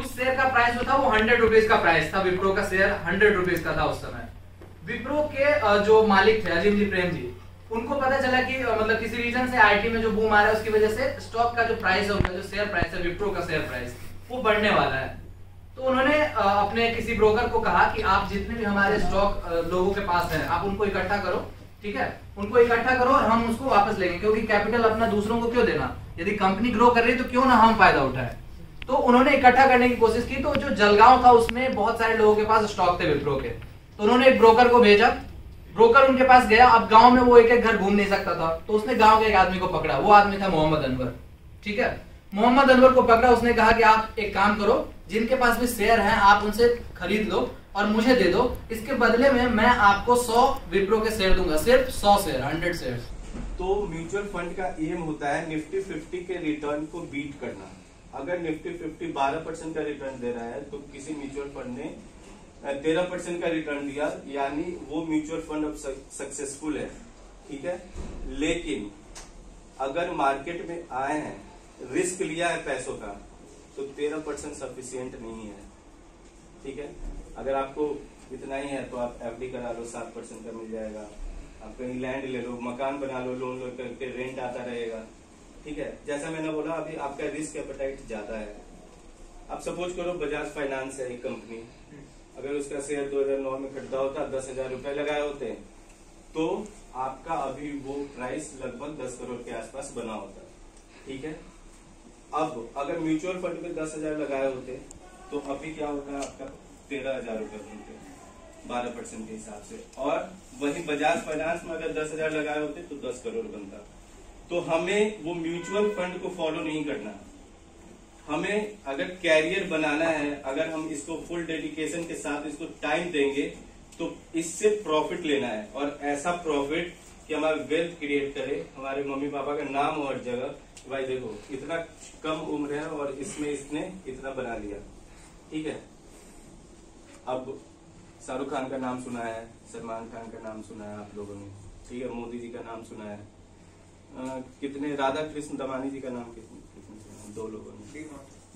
उस शेयर का प्राइस जो था वो 100 रुपीज का प्राइस था। विप्रो का शेयर 100 रुपीज का था उस समय। विप्रो के जो मालिक थे अजीम जी प्रेम जी, उनको पता चला कि मतलब किसी रीजन से आईटी में जो बूम आ रहा है उसकी वजह से स्टॉक का जो प्राइस है, उनका जो शेयर प्राइस है विप्रो का शेयर प्राइस वो बढ़ने वाला है। तो उन्होंने अपने किसी ब्रोकर को कहा कि आप जितने भी हमारे स्टॉक लोगों के पास हैं आप उनको इकट्ठा करो, ठीक है, उनको इकट्ठा करो और हम उसको वापस लेंगे, क्योंकि कैपिटल अपना दूसरों को क्यों देना, यदि कंपनी ग्रो कर रही है तो क्यों ना हम फायदा उठाए। तो उन्होंने इकट्ठा करने की कोशिश की, तो जो जलगांव था उसमें बहुत सारे लोगों के पास स्टॉक थे विप्रो के, तो उन्होंने एक ब्रोकर को भेजा, ब्रोकर उनके पास गया। अब गाँव में वो एक एक घर घूम नहीं सकता था, तो उसने गाँव के एक आदमी को पकड़ा, वो आदमी था मोहम्मद अनवर, ठीक है। मोहम्मद अनवर को पकड़ा, उसने कहा कि आप एक काम करो, जिनके पास भी शेयर हैं आप उनसे खरीद लो और मुझे दे दो, इसके बदले में मैं आपको 100 विप्रो के शेयर दूंगा, सिर्फ 100 शेयर, 100 शेयर। तो म्यूचुअल फंड का एम होता है निफ्टी 50 के रिटर्न को बीट करना। अगर निफ्टी 50 12% का रिटर्न दे रहा है तो किसी म्यूचुअल फंड ने 13% का रिटर्न दिया, यानी वो म्यूचुअल फंड अब सक्सेसफुल है, ठीक है। लेकिन अगर मार्केट में आए हैं, रिस्क लिया है पैसों का, तो 13% सफिशियंट नहीं है, ठीक है। अगर आपको इतना ही है तो आप एफडी करा लो, 7% का मिल जाएगा, आप कहीं लैंड ले लो, मकान बना लो, लोन लो करके रेंट आता रहेगा, ठीक है। जैसा मैंने बोला अभी आपका रिस्क एपेटाइट ज्यादा है। आप सपोज करो बजाज फाइनेंस है एक कंपनी, अगर उसका शेयर 2009 में खरीदा होता, 10,000 रुपए लगाए होते, तो आपका अभी वो प्राइस लगभग 10 करोड़ के आसपास बना होता, ठीक है। अब अगर म्यूचुअल फंड में 10,000 लगाए होते तो अभी क्या होता है, आपका 13,000 रुपए बनते 12% के हिसाब से, और वही बजाज फाइनेंस में अगर 10,000 लगाए होते तो 10 करोड़ बनता। तो हमें वो म्यूचुअल फंड को फॉलो नहीं करना, हमें अगर कैरियर बनाना है, अगर हम इसको फुल डेडिकेशन के साथ इसको टाइम देंगे तो इससे प्रॉफिट लेना है और ऐसा प्रॉफिट कि हमारा वेल्थ क्रिएट करे, हमारे मम्मी पापा का नाम हो हर जगह, भाई देखो इतना कम उम्र है और इसमें इसने इतना बना लिया। ठीक है, अब शाहरुख खान का नाम सुना है, सलमान खान का नाम सुना है आप लोगों ने, ठीक है, मोदी जी का नाम सुना है, कितने राधाकृष्ण दमानी जी का नाम कितने सुना है? दो लोगों ने,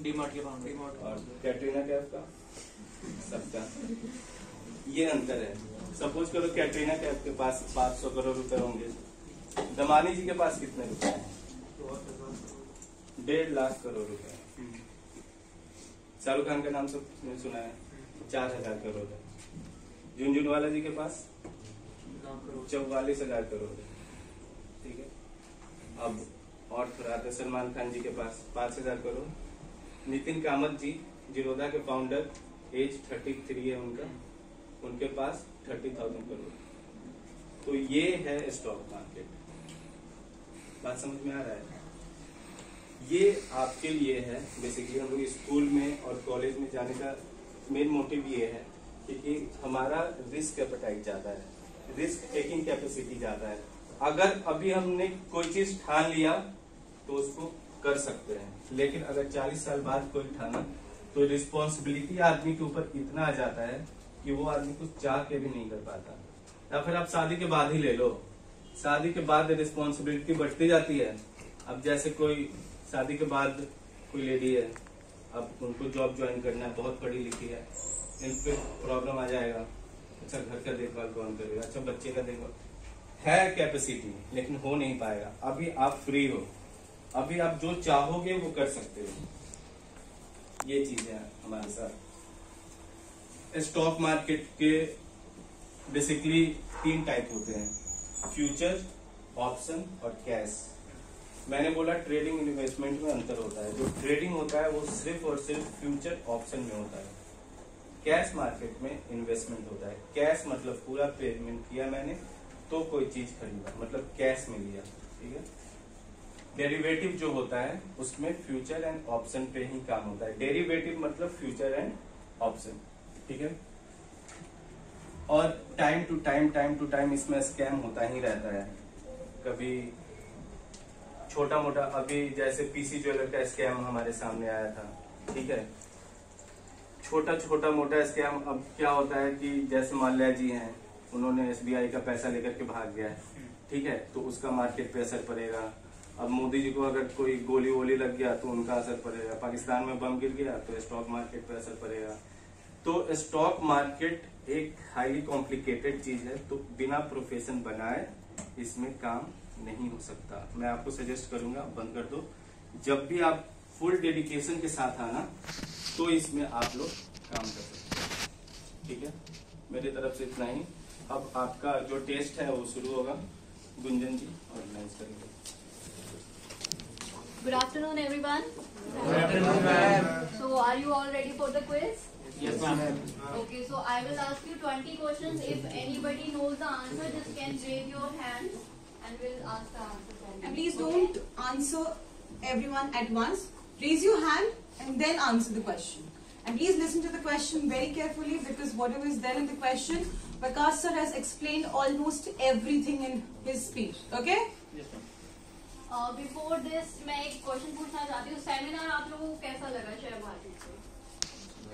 डीमार्ट के फाउंडर और कैटरीना कैफ का, सबका ये अंतर है। सपोज करो कैटरीना कैफ के पास 500 करोड़ रुपए होंगे, दमानी जी के पास कितने रुपए हैं? 1.5 लाख करोड़ रुपए। शाहरुख खान का नाम सबने सुना है, 4000 करोड़ है। झुनझुनवाला जी के पास 44,000 करोड़ है। ठीक है, अब और थोड़ा आता है सलमान खान जी के पास 5000 करोड़। नितिन कामत जी जीरोधा के फाउंडर, एज 33 है उनका, उनके पास 30,000 करोड़। तो ये है स्टॉक मार्केट। बात समझ में आ रहा है? ये आपके लिए है बेसिकली। हम लोग स्कूल में और कॉलेज में जाने का मेन मोटिव ये है कि हमारा रिस्क एपेटाइट ज्यादा है, रिस्क टेकिंग कैपेसिटी ज्यादा है। अगर अभी हमने कोई चीज ठान लिया तो उसको कर सकते हैं, लेकिन अगर 40 साल बाद कोई ठाना तो रिस्पॉन्सिबिलिटी आदमी के ऊपर इतना आ जाता है कि वो आदमी कुछ चाह के भी नहीं कर पाता। या फिर आप शादी के बाद ही ले लो, शादी के बाद रिस्पॉन्सिबिलिटी बढ़ती जाती है। अब जैसे कोई शादी के बाद कोई लेडी है, अब उनको जॉब ज्वाइन करना है, बहुत पढ़ी लिखी है, इन पे प्रॉब्लम आ जाएगा। अच्छा घर का देखभाल कौन करेगा, अच्छा बच्चे का देखभाल है, कैपेसिटी लेकिन हो नहीं पाएगा। अभी आप फ्री हो, अभी आप जो चाहोगे वो कर सकते हो। ये चीजें हमारे साथ। स्टॉक मार्केट के बेसिकली 3 टाइप होते हैं, फ्यूचर, ऑप्शन और कैश। मैंने बोला ट्रेडिंग इन्वेस्टमेंट में अंतर होता है। जो ट्रेडिंग होता है वो सिर्फ और सिर्फ फ्यूचर ऑप्शन में होता है। कैश मार्केट में इन्वेस्टमेंट होता है। कैश मतलब पूरा पेमेंट किया मैंने तो कोई चीज खरीदा, मतलब कैश में लिया। ठीक है, डेरिवेटिव जो होता है उसमें फ्यूचर एंड ऑप्शन पे ही काम होता है। डेरिवेटिव मतलब फ्यूचर एंड ऑप्शन। ठीक है, और टाइम टू टाइम इसमें स्कैम होता ही रहता है। कभी छोटा मोटा, अभी जैसे पीसी ज्वेलर का स्कैम हमारे सामने आया था। ठीक है, छोटा मोटा स्कैम। अब क्या होता है कि जैसे माल्या जी हैं, उन्होंने एसबीआई का पैसा लेकर के भाग गया है। ठीक है, तो उसका मार्केट पे असर पड़ेगा। अब मोदी जी को अगर कोई गोली वोली लग गया तो उनका असर पड़ेगा। पाकिस्तान में बम गिर गया तो स्टॉक मार्केट पे असर पड़ेगा। तो स्टॉक मार्केट एक हाईली कॉम्प्लिकेटेड चीज है, तो बिना प्रोफेशन बनाए इसमें काम नहीं हो सकता। मैं आपको सजेस्ट करूंगा बंद कर दो। जब भी आप फुल डेडिकेशन के साथ आना तो इसमें आप लोग काम कर सकते हैं। ठीक है, मेरी तरफ से इतना ही। अब आपका जो टेस्ट है वो शुरू होगा। गुंजन जी ऑर्गेनाइज करेंगे। Good afternoon everyone. Good afternoon ma'am. So are you all ready for the quiz? Yes, ma'am. Okay, so I will ask you 20 questions. If anybody knows the answer, just can raise your hand, and we'll ask the answer. And please don't answer everyone at once. Raise your hand and then answer the question. And please listen to the question very carefully, because whatever is there in the question, Vikas sir has explained almost everything in his speech. Okay? Yes, ma'am. Before this, मैं एक question पूछना चाहती हूँ। Seminar आप लोगों को कैसा लगा शेयर मार्केट से?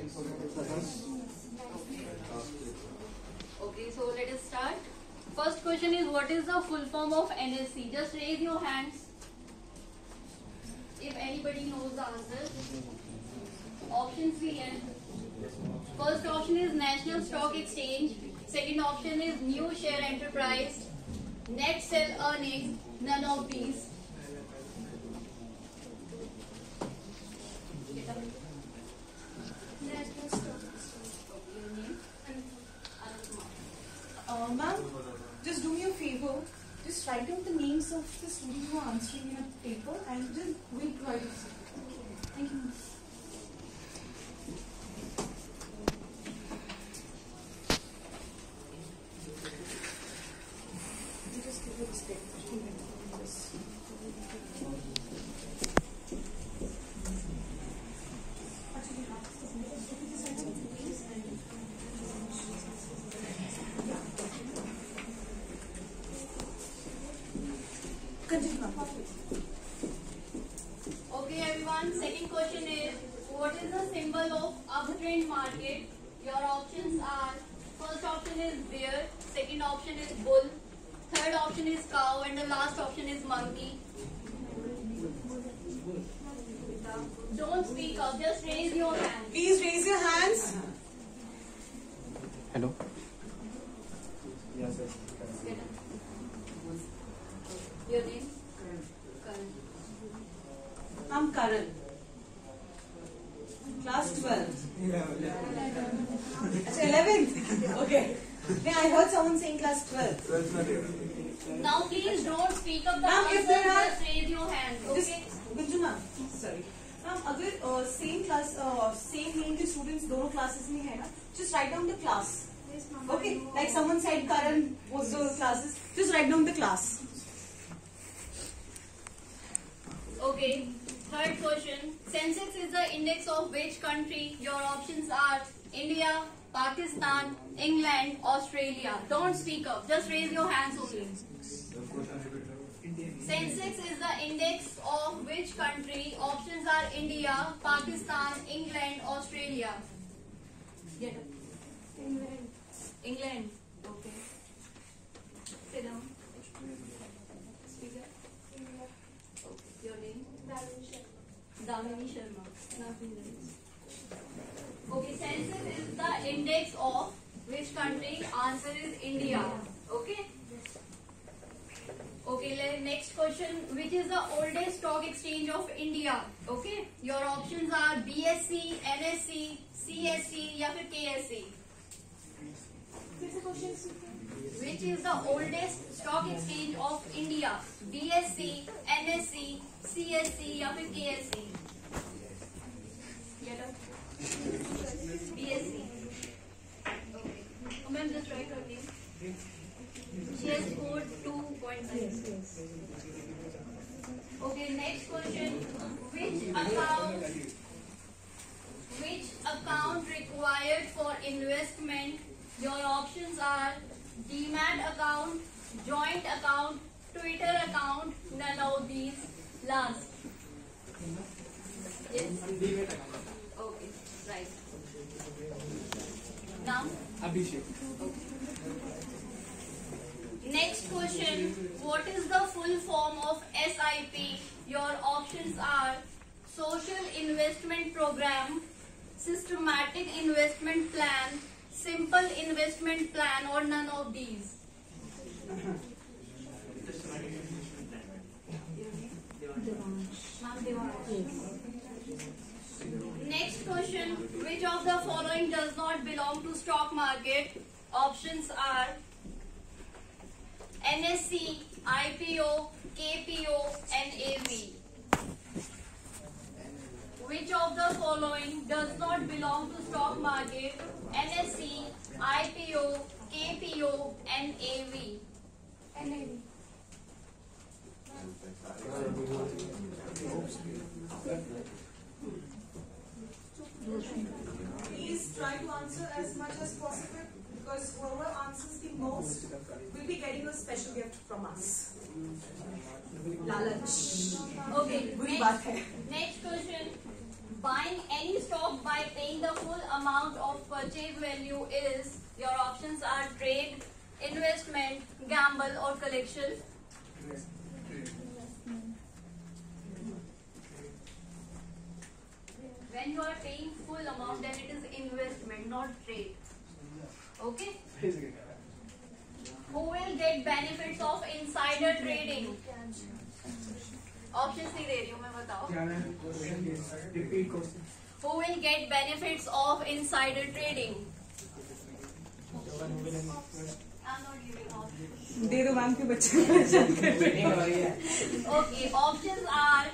Okay, so let us start. First question is, what is the full form of NSE? Just raise your hands if anybody knows the answer. Options we have. First option is National Stock Exchange. Second option is New Share Enterprise. Net Sell Earnings. None of these. Ma'am, just do me a favor. Just write down the names of the students who are answering in a paper, and just we'll provide it. Thank you. You just give it respect. Actually, Okay, everyone. Second question is, what is the symbol of uptrend market? Your options are: first option is bear, second option is bull, third option is cow, and the last option is monkey. Don't speak up. Just raise your hand. Please raise your hands. Hello. Yes, sir. Your name? Karan. I'm Karan. Class 12. Yeah. 11th. Okay. Yeah, I heard someone saying class 12. Now please don't speak up. Ma'am, if there are, just raise your hand. Okay. Gunjan ma'am, sorry. Ma'am, अगर same class, same name के students दोनों classes में है ना, just write down the class. Okay. Like someone said, Karan was those classes. Just write down the class. Okay, third question. Sensex is the index of which country? Your options are India, Pakistan, England, Australia. Don't speak up. Just raise your hands only. Sensex is the index of which country? Options are India, Pakistan, England, Australia. Get up. England. England. Okay. Sit down. Damini Sharma. Okay, Sensex is the index of which country? Answer is India. Okay. Okay, next question. Which is the oldest stock exchange of India? Okay. Your options are BSE, NSE, CSE, या फिर KSE. Which is the oldest stock exchange of India? BSE, NSE, CSE या फिर KSE? BSE. Okay. Ma'am just write her name. She has scored 2.6. Okay. Next question. Which account required for investment? Your options are DMart account, joint account, Twitter account, none of these last. Yes. DMart account. Okay, right. Now. Abhishek. Okay. Next question. What is the full form of SIP? Your options are Social Investment Program, Systematic Investment Plan, Simple Investment Plan, or none of these. Systematic investment plan. Devanshu. Next question. Which of the following does not belong to stock market? Options are NSE, IPO, KPO, and AV. Which of the following does not belong to stock market? NSE, IPO, KPO, and AV. NAV. Please try to answer as much as possible because whoever answers the most will be getting a special gift from us. Lalach. Okay. Next question. Buying any stock by paying the full amount of purchase value is. Your options are trade, investment, gamble, or collection. When you are paying full amount, then it is investment, not trade. Okay? Who will get benefits of insider trading? Options नहीं दे रही हूँ मैं, बताओ. Who will get benefits of insider trading? I'm not giving options. दे दो मैम के बच्चे. Okay, options are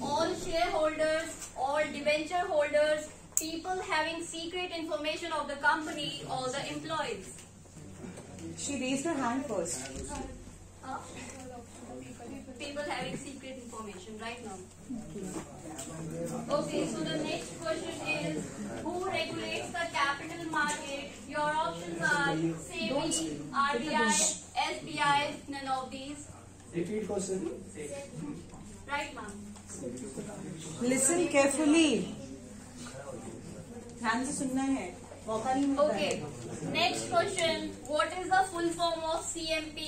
all shareholders, all debenture holders, people having secret information of the company, or the employees. She raised her hand first. Huh? People having secret information right now. Okay, so the next question is, who regulates the capital market? Your options are SEBI, RBI, SBI, none of these. Repeat question. Right, ma'am. Listen carefully. ध्यान से सुनना है. मौका नहीं मिलता है. Okay. Next question. What is the full form of CMP?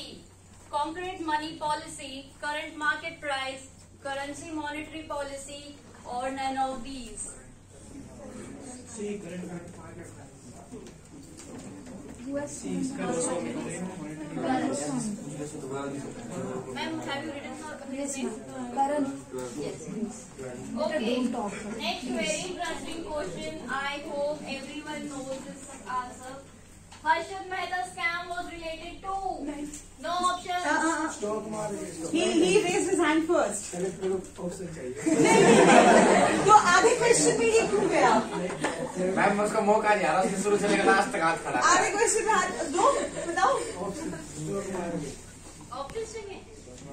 Concrete money policy, current market price, currency monetary policy, or none of these? See current market price. USD currency. Ma'am, have you written the current? Yes. Okay. Next very interesting question. I hope everyone knows this answer. Harshad Mehta's scam was related to no options. Stock market. He raised his hand first. Option चाहिए. तो आधे क्वेश्चन में ही क्यों गया? मैम उसका मौका नहीं आ रहा, उसने शुरू से लेकर लास्ट तक हाथ खड़ा. आधे क्वेश्चन में हाथ दो बताओ. ऑप्शन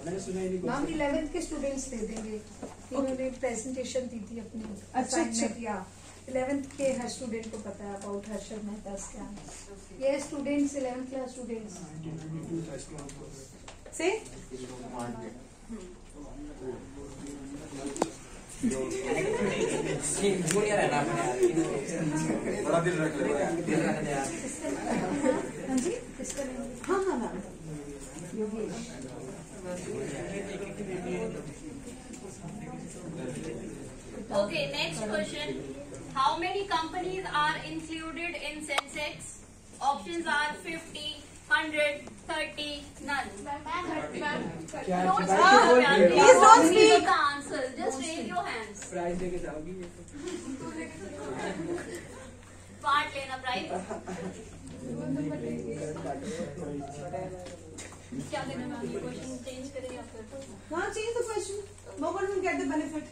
मैंने सुना ही नहीं. मैम 11th के स्टूडेंट्स दे देंगे. उन्होंने प्रेजेंटेशन दी थी अपनी. अच्छा अच्छा. 11th के हर स्टूडेंट को पता है अबाउट हर्षद मेहता स्कैम. ये स्टूडेंट्स 11th क्लास स्टूडेंट्स से जूनियर है ना. बड़ा दिल रख ले यार. हां जी इसका. हां हां हां Yogi. Okay next question. How many companies are included in Sensex? Options are 50, 100, 30, none. Please don't speak the answers. Just raise your hands. Prize लेके जाओगी ये तो. Part लेना prize. क्या लेना है आपको? क्वेश्चन चेंज करेंगे आपको. हाँ change the question. No one will get the benefit.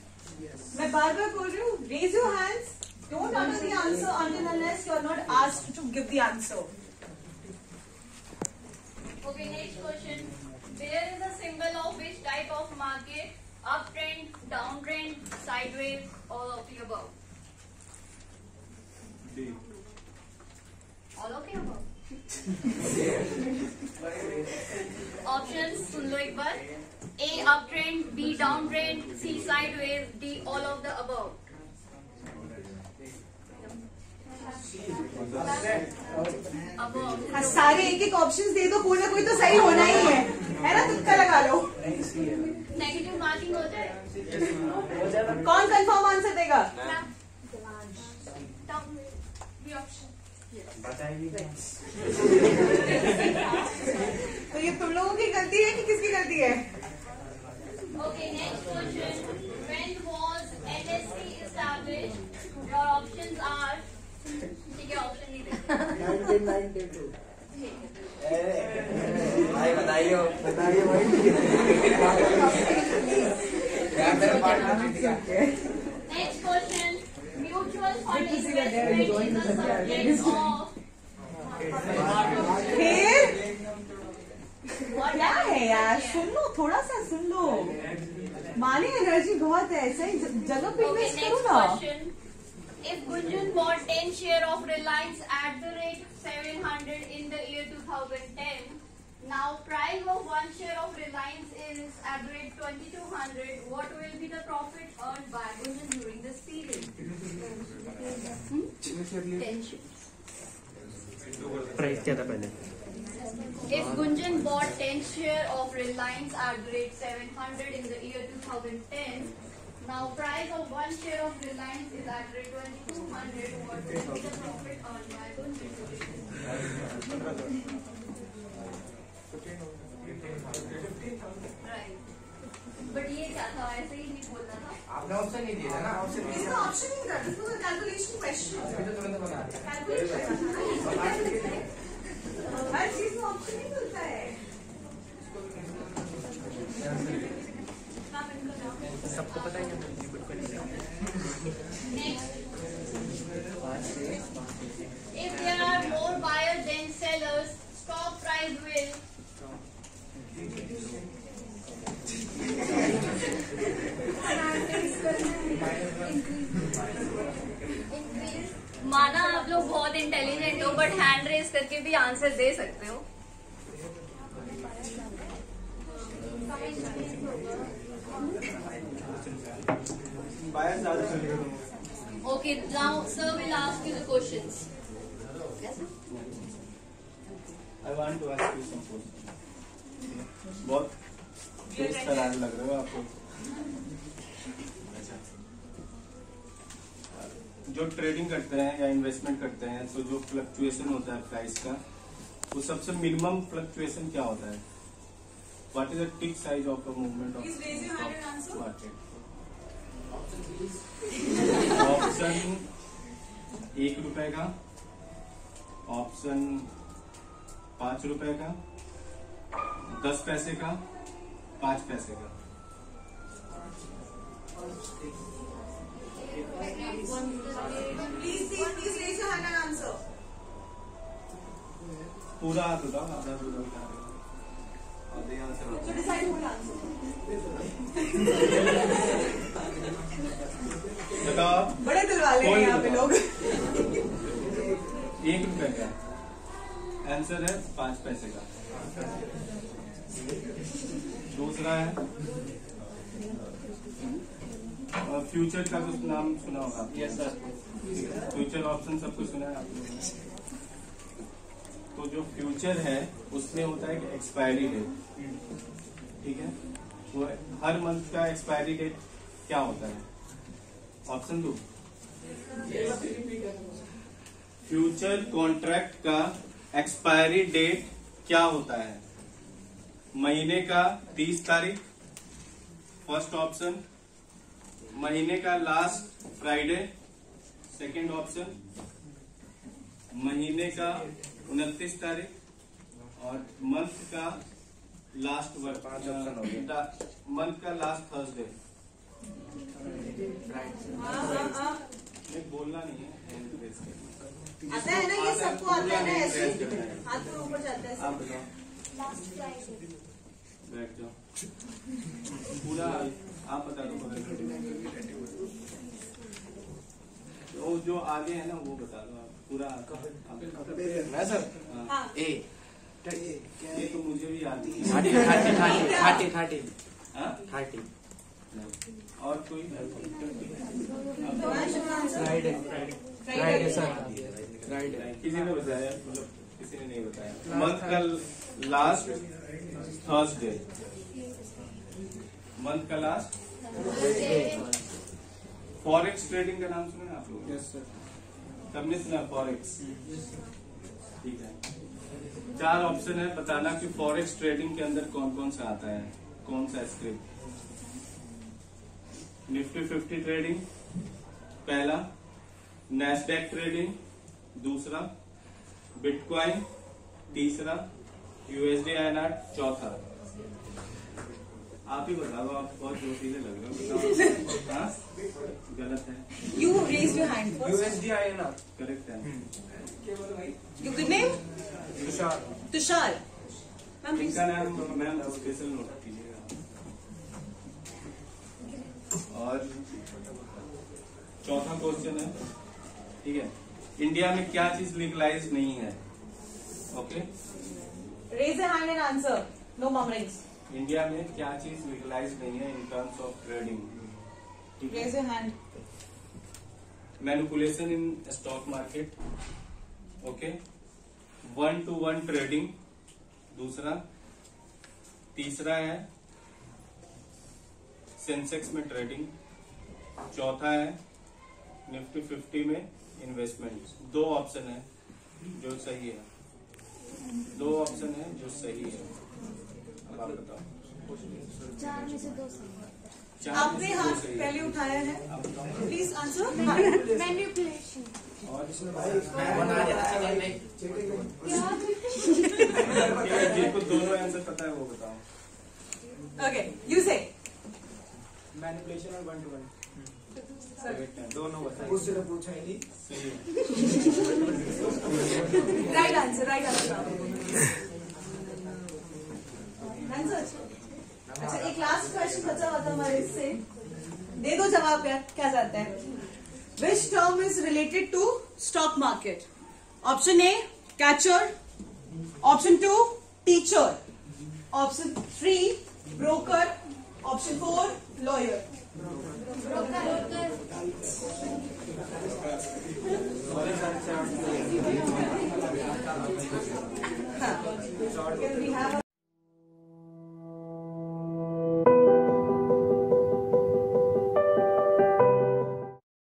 मैं बार बार बोल रही हूँ. Raise your hands. Don't utter the answer until unless you are not asked to give the answer. Okay, next question. There is a symbol of which type of market? Uptrend, downtrend, sideways, all of the above. D. All of the above. Options सुन लो एक बार. A uptrend, B downtrend, C sideways, D all of the above. हाँ सारे एक एक ऑप्शंस दे दो. कोई ना कोई तो सही होना ही है ना. तुक्का लगा लो. नेगेटिव मार्किंग हो जाए. कौन कंफर्म आंसर देगा? तो ये तुम लोगों की गलती है कि किसकी गलती है? Okay, next question. When was NSE established? Your options are. ठीक है ऑप्शन नहीं देते. 1992. भाई बताइयो बताइयो भाई. Next question. Mutual fund investment is a subject of. फिर क्या है यार? सुन लो थोड़ा सा सुन लो. माने एनर्जी बहुत है. सही जगह पे इन्वेस्ट करो ना. If Gunjan bought 10 share of Reliance at the rate 700 in the year 2010, now price of one share of Reliance is at the rate 2200. What will be the profit earned by Gunjan during this period? 10 shares. Price क्या था पहले? If Gunjan bought 10 share of Reliance at the rate 700 in the year 2010. Now price of one share of Reliance is at rate 2200. What will be the profit on my Gunjan? Right. But ये क्या था? ऐसे ही नहीं बोलना था. आपने ऑप्शन नहीं दिया ना. इसका ऑप्शन नहीं था. इसको तो कैलकुलेशन क्वेश्चन. मुझे तुरंत बता दे. कैलकुलेशन. हर चीज में ऑप्शन नहीं मिलता है. सबको पता है. If there are more buyers than sellers, stock price will. माना आप लोग बहुत इंटेलिजेंट हो बट हैंड रेस करके भी आंसर दे सकते हो. Okay, now sir will ask you the questions. Yes, sir? I want to ask you some questions. बहुत तेज तरार लग रहे हो आपको. जो ट्रेडिंग करते हैं या इन्वेस्टमेंट करते हैं तो जो फ्लक्चुएशन होता है प्राइस का, वो सबसे मिनिमम फ्लक्चुएशन क्या होता है? What is the tick size of the movement of the stock market? Option ₹1 का, ऑप्शन ₹5 का, ₹10 का, ₹5 का. Please raise your hand and answer. पूरा बताओ, आधा बताओ. So decide who will answer. बताओ. बड़े दिलवाले हैं यहाँ पे लोग. ₹1 का आंसर है ₹5 का. दूसरा है फ्यूचर का, कुछ नाम सुना होगा आपने. यस सर, फ्यूचर ऑप्शन सब कुछ सुना है आपने. तो जो फ्यूचर है उसमें होता है कि एक्सपायरी डेट, ठीक है, वो हर मंथ का एक्सपायरी डेट क्या होता है? ऑप्शन दो. फ्यूचर कॉन्ट्रैक्ट का एक्सपायरी डेट क्या होता है? महीने का 30 तारीख फर्स्ट ऑप्शन, महीने का लास्ट फ्राइडे सेकंड ऑप्शन, महीने का 29 तारीख और मंथ का लास्ट वर्क. 5 ऑप्शन हो गया. मंथ का लास्ट थर्सडे. बोलना नहीं है, आता है ना, ये सबको आता है. हाथ में ऊपर जाता है. आप बताओ. Last Friday. बैठ जाओ, पूरा आप बता दो. वो जो आगे है ना वो बता दो आप पूरा. मैं सर ए ये तो मुझे भी आती है. और कोई फ्राइडे फ्राइडे सर फ्राइडे किसी ने बताया? मतलब किसी ने नहीं बताया. मंथ का लास्ट थर्सडे, मंथ का लास्ट. फॉरेक्स ट्रेडिंग का नाम सुना आप लोग? यस सर, सबने सुना फॉरेक्स, ठीक है. 4 ऑप्शन है, बताना कि फॉरेक्स ट्रेडिंग के अंदर कौन कौन सा आता है, कौन सा स्क्रिप्ट. निफ्टी 50 ट्रेडिंग पहला, नैस्डैक ट्रेडिंग दूसरा, बिटकॉइन तीसरा, USD INR चौथा. आप ही बता दो, आप बहुत जोशीले लग रहे हो. हाँ गलत है. You raise your hand. USD INR correct है. You good name Tushar. Tushar ma'am इसका नाम मैम स्पेशल नोट कीजिएगा. और चौथा क्वेश्चन है, ठीक है, इंडिया में क्या चीज लीगलाइज नहीं है? Okay, raise your hand and answer. No murmurings. India में क्या चीज लीगलाइज नहीं है in terms of trading? Raise your hand. Manipulation in stock market, okay, 1-to-1 trading दूसरा, तीसरा है सेंसेक्स में ट्रेडिंग, चौथा है निफ्टी 50 में इन्वेस्टमेंट. 2 ऑप्शन है जो सही है, 2 ऑप्शन है जो सही है. आप बताओ. 4 में से 2 सही. आपने हाथ पहले उठाया है, प्लीज आंसर. मैनिपुलेशन. और इसमें जिसको दोनों आंसर पता है वो बताओ. ओके, यू से मैनिपुलेशन और 1-to-1 दोनों बताइए. उससे तो पूछा ही नहीं. Right answer, right answer. अच्छा, एक लास्ट क्वेश्चन बचा हुआ था हमारे से, दे दो जवाब यार, क्या चाहते हैं? Which term is related to stock market? Option A catcher, option 2 teacher, option 3 broker, option 4 lawyer broker.